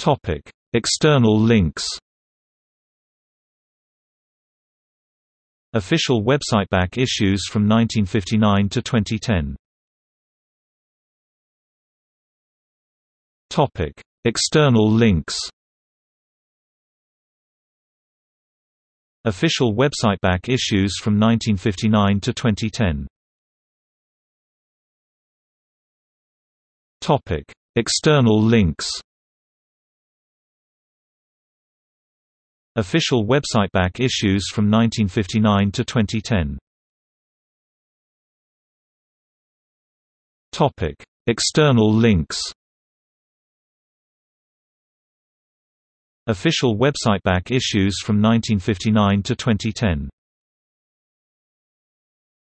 Topic: External links. Official website back issues from 1959 to 2010. Topic: External links. Official website back issues from 1959 to 2010. Topic: External links. Official website back issues from 1959 to 2010. Topic: External links. Official website back issues from 1959 to 2010.